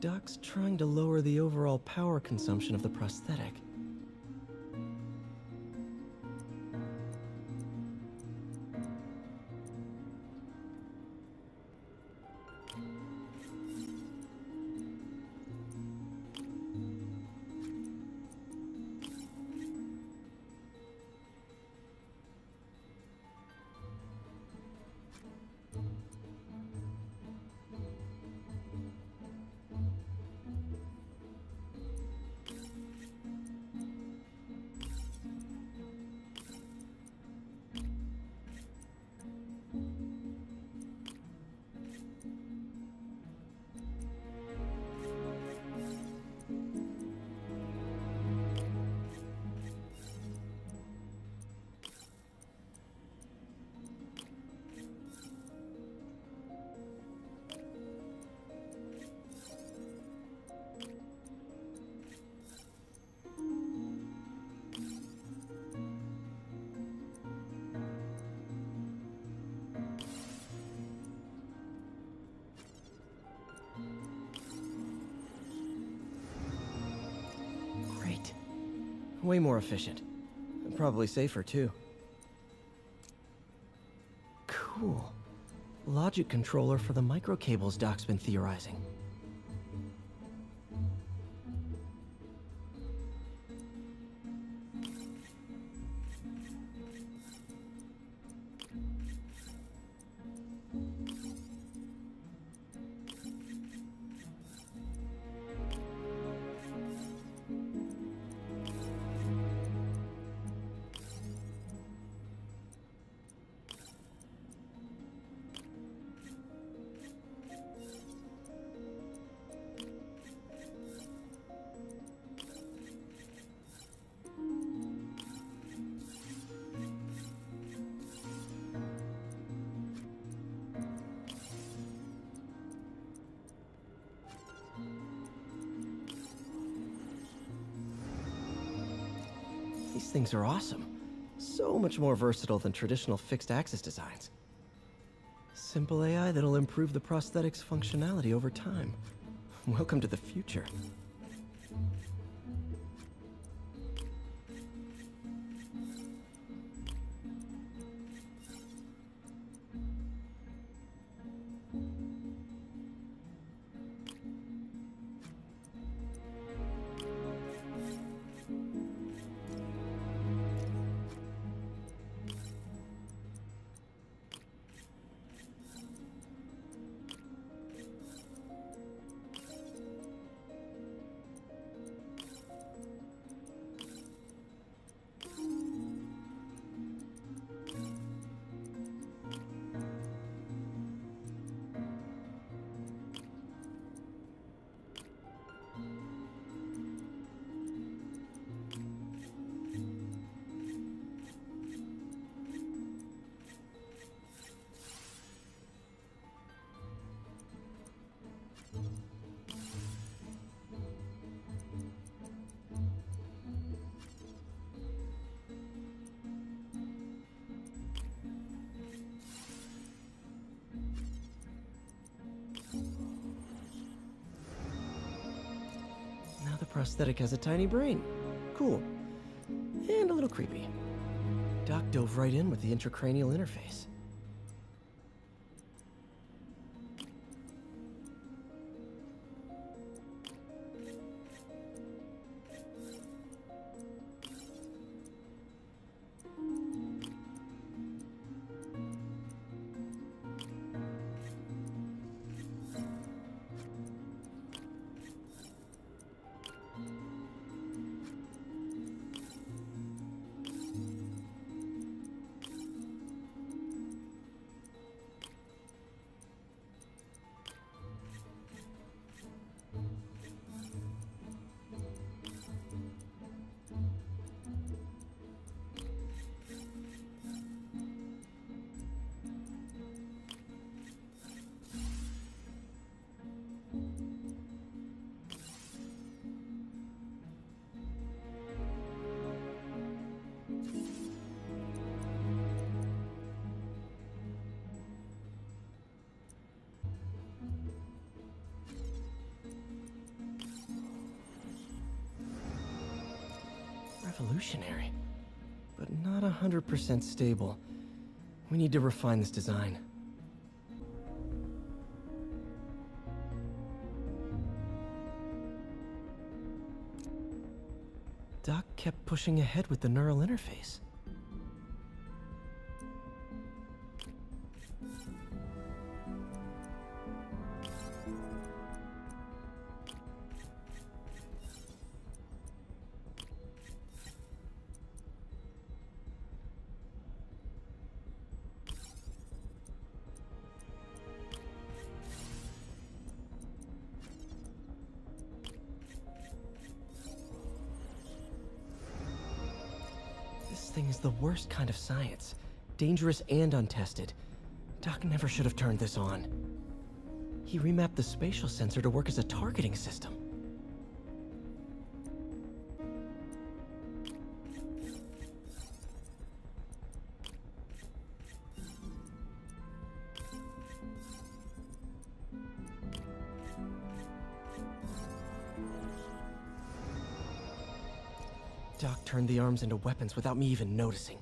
Doc's trying to lower the overall power consumption of the prosthetic. Way more efficient. And probably safer, too. Cool. Logic controller for the microcables Doc's been theorizing. These things are awesome. So much more versatile than traditional fixed-axis designs. Simple AI that'll improve the prosthetic's functionality over time. Welcome to the future. Prosthetic has a tiny brain. Cool. And a little creepy. Doc dove right in with the intracranial interface. revolutionary, but not 100% stable. We need to refine this design. Doc kept pushing ahead with the neural interface. Is the worst kind of science. Dangerous and untested. Doc never should have turned this on. He remapped the spatial sensor to work as a targeting system. Doc turned the arms into weapons without me even noticing.